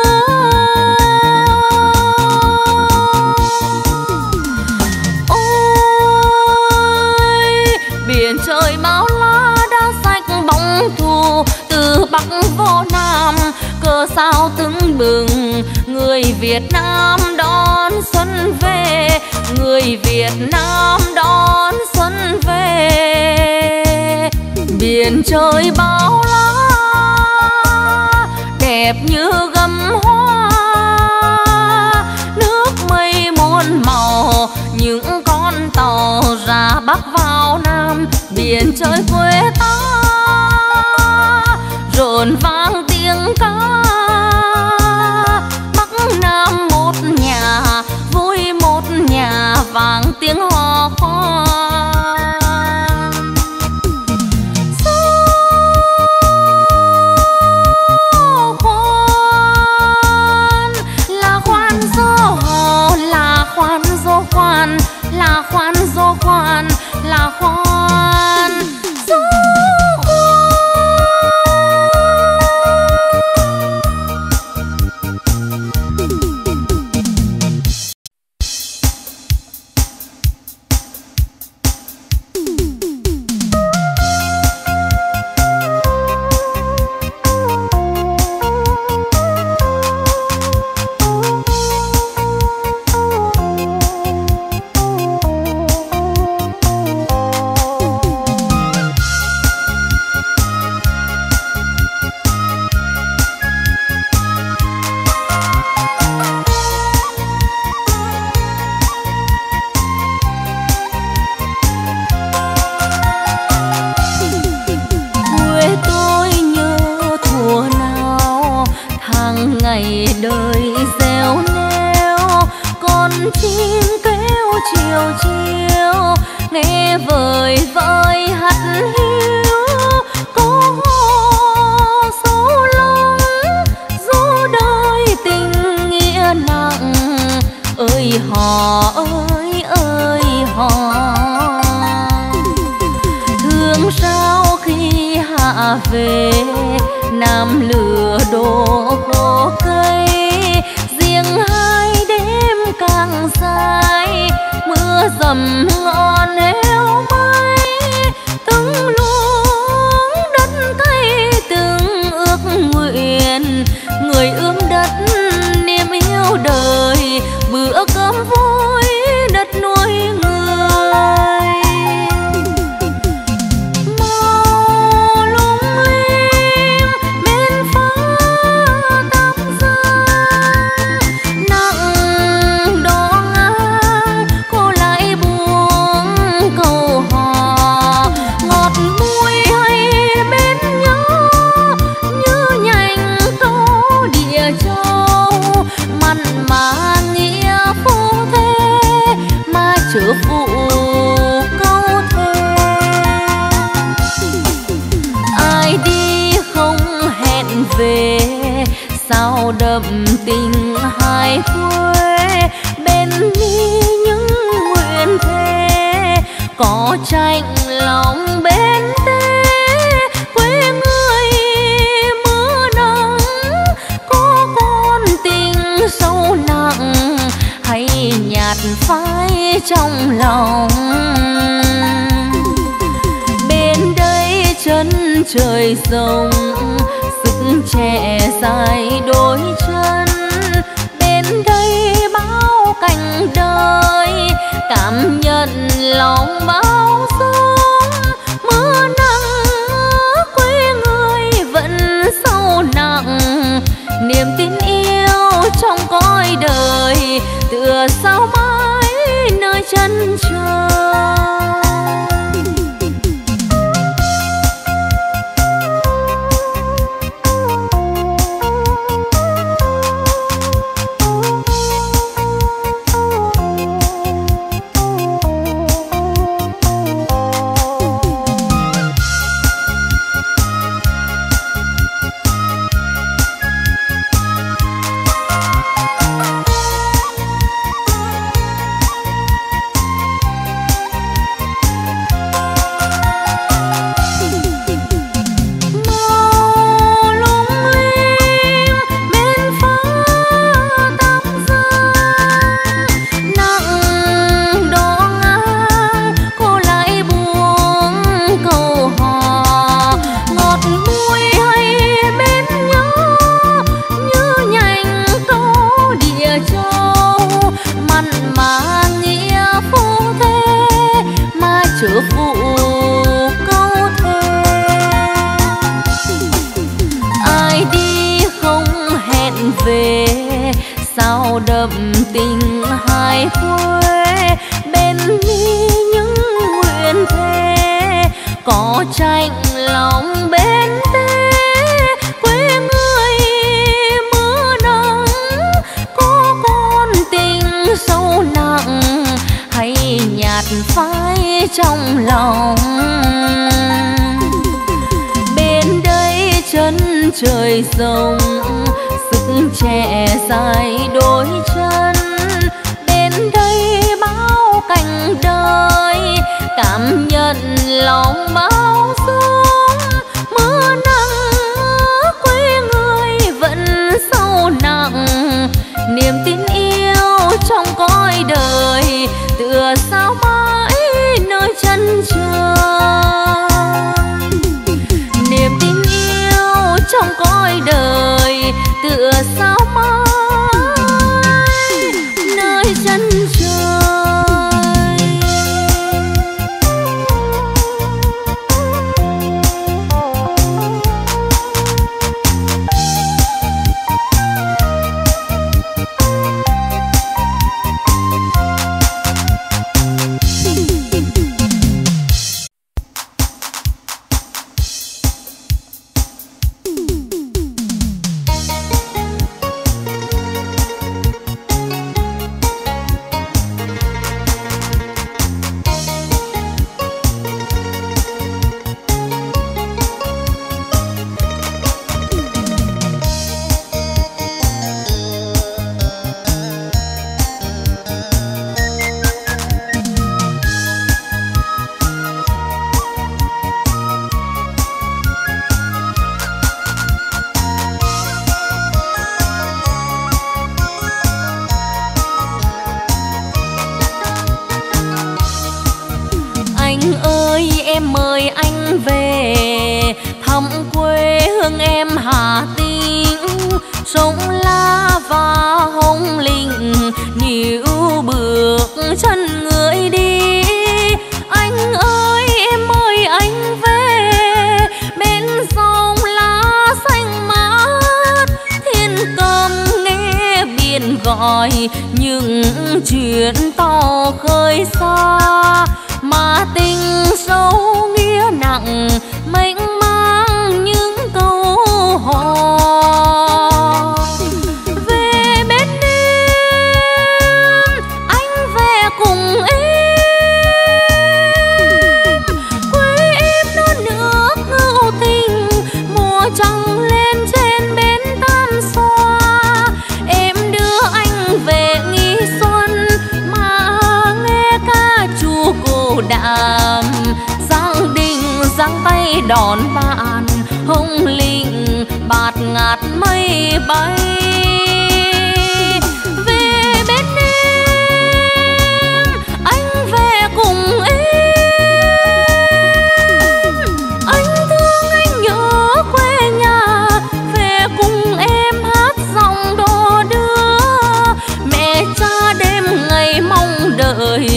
Ôi biển trời bao la đã sạch bóng thù, từ Bắc vô Nam cờ sao tưng bừng. Người Việt Nam đón xuân về, người Việt Nam đón xuân về. Biển trời bao la đẹp như gấm hoa, nước mây muôn màu những con tàu ra Bắc vào Nam. Biển trời quê ta rộn vang tiếng ca, Bắc Nam một nhà vui một nhà vang tiếng hò khoan. Gió khoan là khoan gió hò, là khoan gió khoan, là khoan gió khoan, là khoan tình ơi họ ơi họ, thương sao khi hạ về Nam lửa đổ khô cây. Riêng hai đêm càng dài mưa dầm ngọn héo mây, từng luống đất cây từng ước nguyện người ươm đất niềm yêu đời, bữa cơm vui đất nuôi người. Màu lung linh bên phố tóc rơi nặng đỏ ngang, cô lại buông câu hò ngọt mùi hay bên nhau như nhành câu địa châu. Mặn mà nghĩa phu thế mà chớ phụ câu thề, ai đi không hẹn về sao đậm tình hai quê. Bên đi những nguyện thề có tranh lòng bên tế, quê người mưa nắng có con tình sâu nặng hay nhạt phai trong lòng. Bên đây chân trời rộng sức trẻ dài đôi chân, bên đây bao cảnh đời cảm nhận lòng bao dung. Mưa nắng quê người vẫn sâu nặng niềm tin yêu trong cõi đời, tựa sao mãi nơi chân trời. Đậm tình hai quê, bên đi những nguyện thề có tranh lòng bên tế, quê người mưa nắng có con tình sâu nặng hay nhạt phai trong lòng. Bên đây chân trời rộng sức trẻ dài đôi chân, bên đây bao cảnh đời cảm nhận lòng bao dung. Mưa nắng quê người vẫn sâu nặng niềm tin yêu trong cõi đời, tựa sao mãi nơi chân trời. Niềm tin yêu trong cõi đời, tựa sao mãi nơi chân trời. mời anh về thăm quê hương em Hà Tĩnh, sông lá và hồng linh níu bước chân người đi. Anh ơi em ơi anh về bên dòng lá xanh mát, thiên cầm nghe biển gọi những chuyện to khơi xa. Mà tình sâu nghĩa nặng mênh mang những câu hò. Về bên em, anh về cùng em, quê em non nước ngưu tình, mùa trăng lên trên bến Tam Xoa. Em đưa anh về nghi xuân mà nghe ca chu cổ đàm, giang đình giang tay đón bạn, hồng linh bạt ngạt mây bay. Về bên em, anh về cùng em, anh thương anh nhớ quê nhà, về cùng em hát dòng đò đưa. Mẹ cha đêm ngày mong đợi,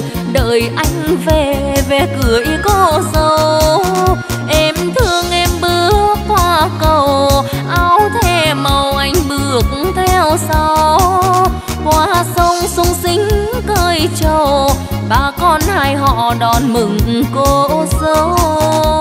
đợi anh về, về cưới cô dâu. Em thương em bước qua cầu, áo thề màu anh bước theo sau. Qua sông sung sính cơi trầu, bà con hai họ đón mừng cô dâu. Gọi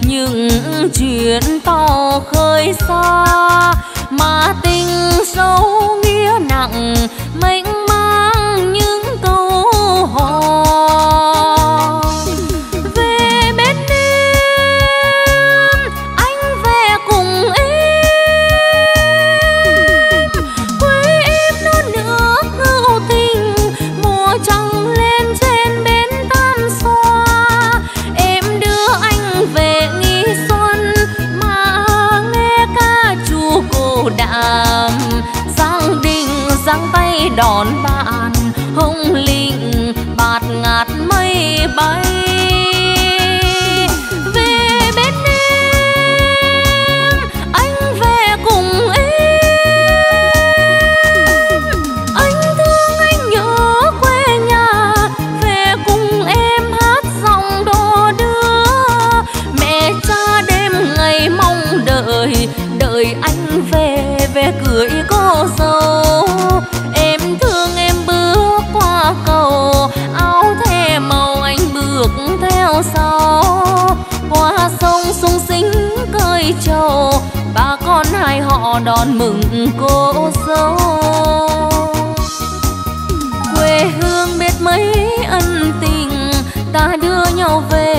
những chuyện to khơi xa, mà tình sâu nghĩa nặng mênh mang những câu hò. Về bên em, anh về cùng em, quê em non nước ngưu tình, mùa trăng lên trên bến Tam Xoa. Em đưa anh về nghi xuân mà nghe ca chu cổ đàm, giang đình giang tay đón bạn, hồng linh bạt ngạt mây bay. Về bên em, anh về cùng em, anh thương anh nhớ quê nhà, về cùng em hát dòng đò đưa. Mẹ cha đêm ngày mong đợi, đợi anh về, về cưới cô dâu. Em thương em bước qua cầu, áo thề màu anh bước theo sau. Qua sông sung sính cơi trầu, bà con hai họ đón mừng cô dâu. Quê hương biết mấy ân tình, ta đưa nhau về.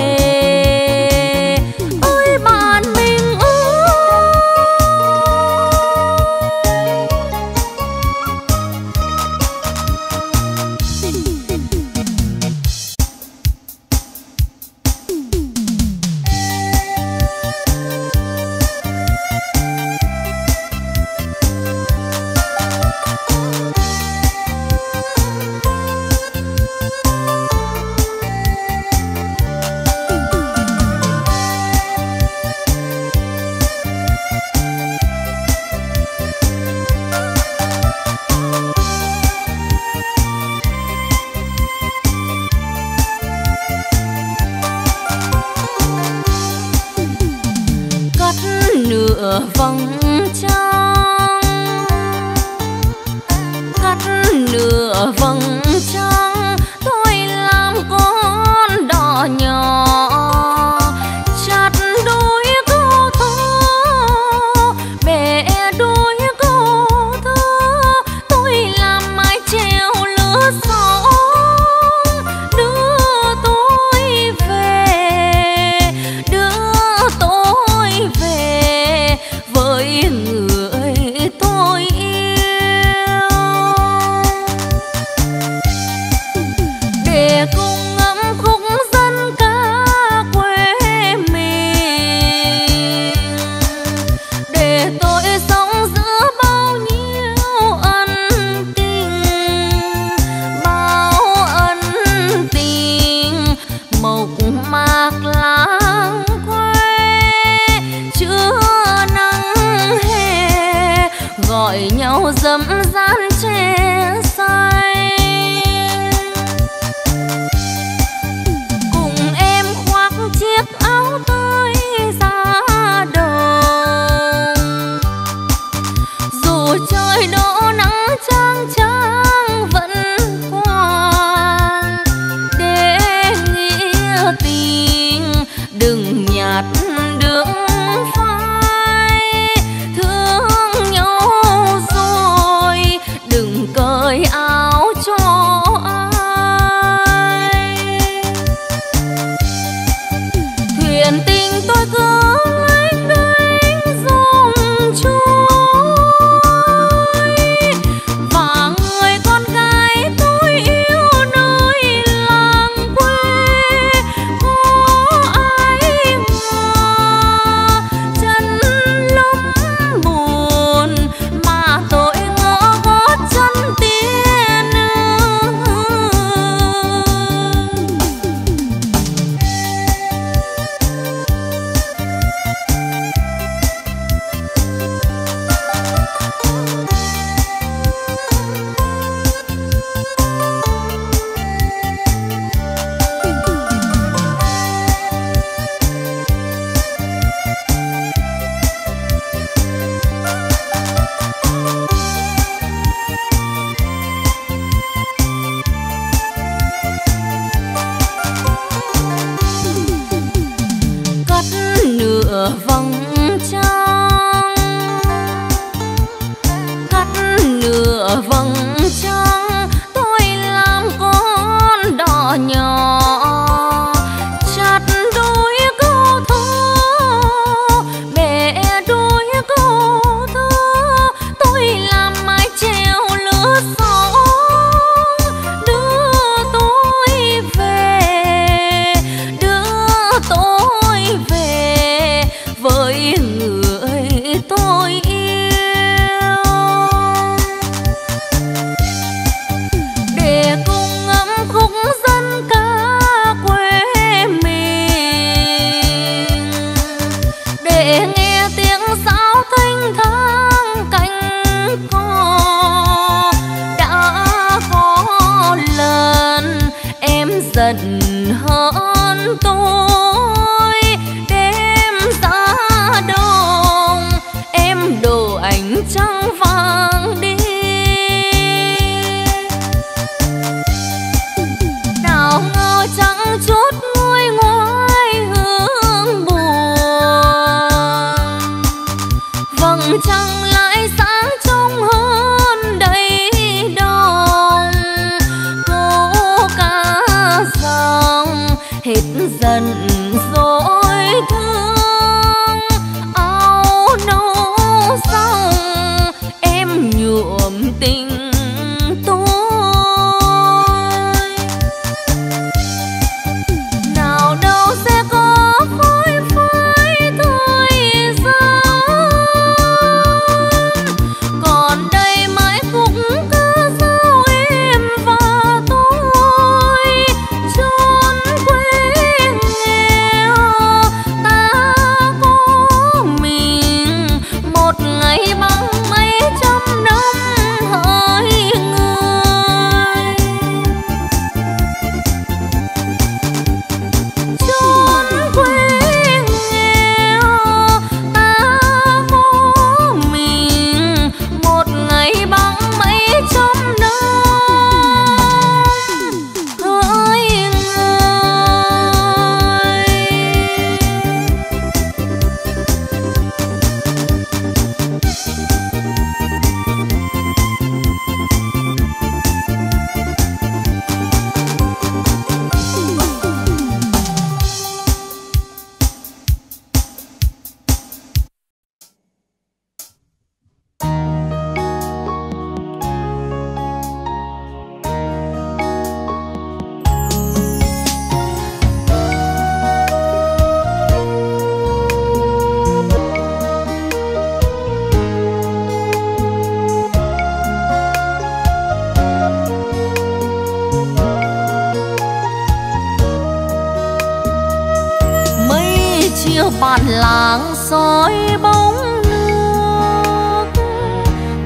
cửa vòng trăng cắt nửa vòng trăng tôi làm con đỏ nhỏ chặt đôi câu thơ bẻ đôi câu thơ tôi làm mái treo lửa sóng đưa tôi về với người tôi yêu để cùng ngắm khúc dân ca quê mình để tôi sống giữa bao nhiêu ân tình mộc mạc làng quê chưa gọi nhau dẫm gian tre say cùng em khoác chiếc áo tơi ra đồng dù trời đổ nắng chang chang vẫn qua để nghĩa tình đừng nhạt đường phai thương nhau đừng cởi áo cho ai thuyền tình tôi cứ lênh đênh dòng trôi và người con gái tôi yêu nơi làng quê có ai ngờ chân lắm buồn mà tôi chân tiên nửa vòng trăng cắt nửa vòng trăng tôi làm con đỏ nhỏ chặt đôi câu thơ bẻ đôi câu thơ tôi làm mái treo lửa sóng đưa tôi về với người tôi yêu để cùng ngắm khúc dân ca quê mình để nghe tiếng sáo thanh thang cánh cò đã có lần em giận hơn tôi đêm ra đông em đổ ánh trăng vàng đi nào ngờ chẳng chút nguôi ngoai hương buồn vầng trăng lại sáng trong hơn đầy đồng câu ca dòng hết dần dối thương áo nâu xong em nhuộm tình tôi nào đâu sẽ có phôi phới thời gian còn đây mãi cũng cứ giao em và tôi chốn quê nghề ngàn làng soi bóng nước,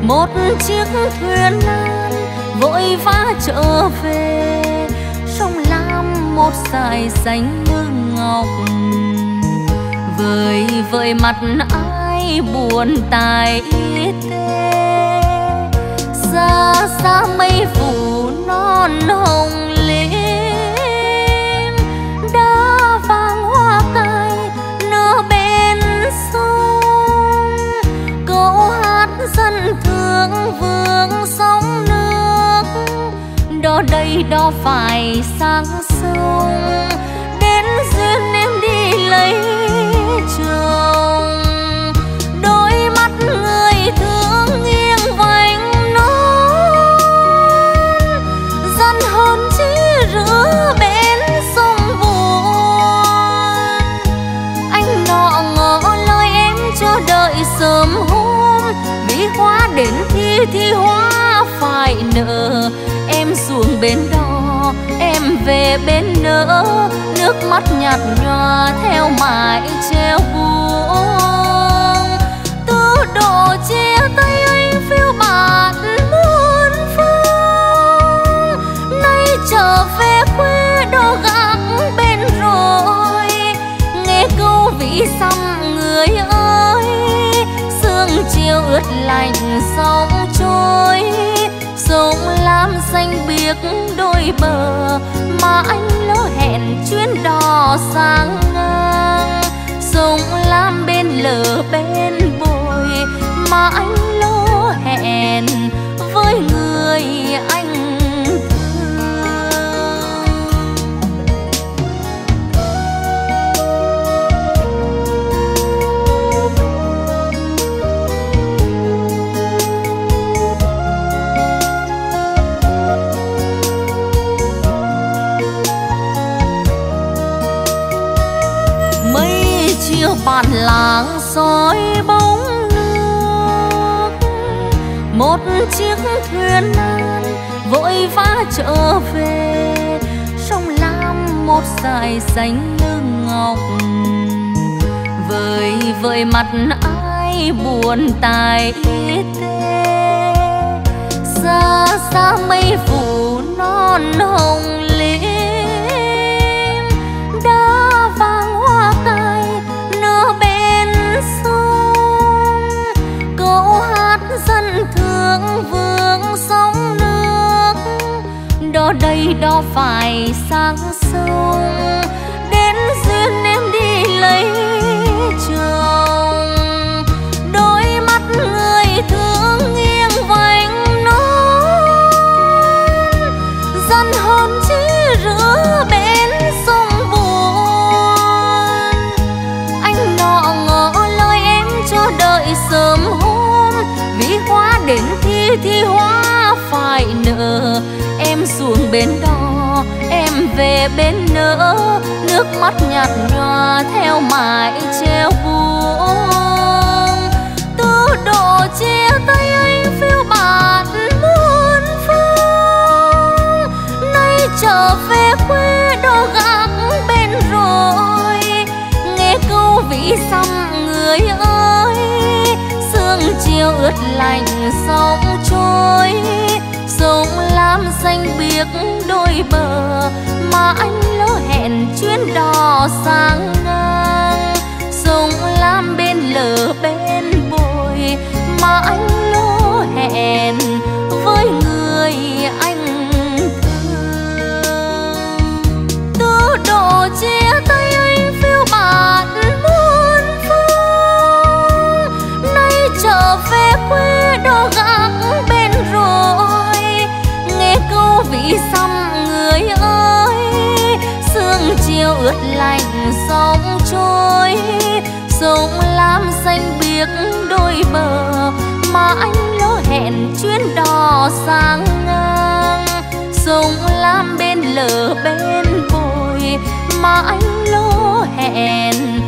một chiếc thuyền nan vội vã trở về sông Lam một dải xanh nước ngọc. Vời vợi mặt ai buồn tài tê, xa xa mây phủ non hồng lim đã vàng hoa cài nở bên sông. Câu hát dân thương vương sóng nước đó đây đó phải sang sông đến duyên em đi lấy chồng. Đôi mắt người thương nghiêng vành non dần hồn chỉ rửa bến sông buồn. Anh nọ ngỏ lời em chờ đợi sớm hôm, bí hoa đến thì hoa phải nở. Em xuống bên đó em về bên nỡ, nước mắt nhạt nhòa theo mãi treo buông. Tứ độ chia tay anh phiêu bạt muôn phương, nay trở về quê đó gác bên rồi. Nghe câu vĩ xăm người ơi, sương chiều ướt lạnh sóng trôi. Sông Lam xanh biếc đôi bờ mà anh lỡ hẹn chuyến đò sang ngang. Sông Lam bên lờ bên bồi mà anh lỡ hẹn với người anh. Bản làng soi bóng nước, một chiếc thuyền nan vội vã trở về sông Lam một dải xanh nước ngọc. Vời vợi mặt ai buồn tài tê, xa xa mây phủ non hồng lim đã vàng hoa cài bên sông. Câu hát dân thương vương sóng nước đó đây đó phải sang sông đến duyên em đi lấy chồng. Đôi mắt người thương nghiêng vành non dần hồn chỉ rửa bên sông. Đợi sớm hôm vì hoa đến thì hoa phải nở. Em xuống bên đó em về bên nỡ, nước mắt nhạt nhòa theo mãi treo buông. Tứ độ chia tay anh phiêu bạt muôn phương, nay trở về quê đó gác bên rồi. Nghe câu vĩ xăm người ơi, sương chiều ướt lạnh sóng trôi. Sông Lam xanh biếc đôi bờ mà anh lỡ hẹn chuyến đò sang ngang. Sông Lam bên lờ bên bồi mà anh lỡ hẹn với người anh thương. Tứ độ chia tay anh phiêu bạt muôn phương, nay trở về quê đó gác bên rồi. Nghe câu vĩ xăm người ơi, sương chiều ướt lạnh sóng trôi. Sông Lam xanh biếc đôi bờ mà anh lỡ hẹn chuyến đò sang ngang. Sông Lam bên lờ bên bồi mà anh lỡ hẹn